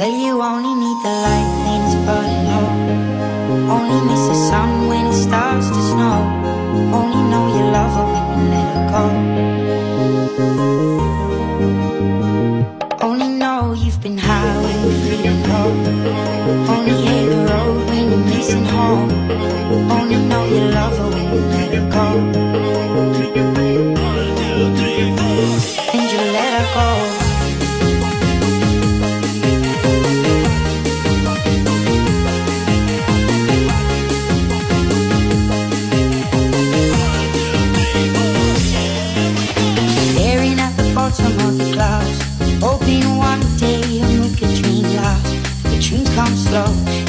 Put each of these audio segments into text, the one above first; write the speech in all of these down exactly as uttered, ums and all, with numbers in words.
Well, you only need the light when it's burning low. Only miss the sun when it starts to snow. Only know you love her when you let her go. Only know you've been high when you're feeling low. Only hate the road when you're missing home. Only know you love her when you let her go. And you let her go.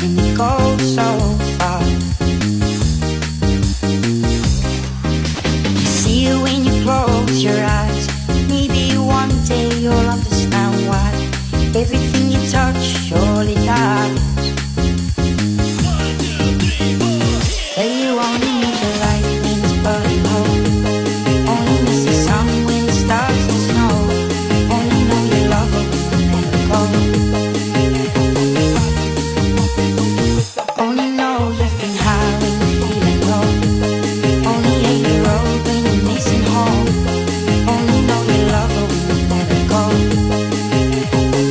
And it goes so far. I see you when you close your eyes. Maybe one day you'll understand why everything you touch surely dies. But you only need the light when it's burning low. Only miss the sun when it starts to snow. Only know you love her when you let her go. I'll be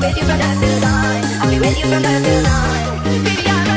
waiting for that till dawn. I'll be waiting for that till dawn.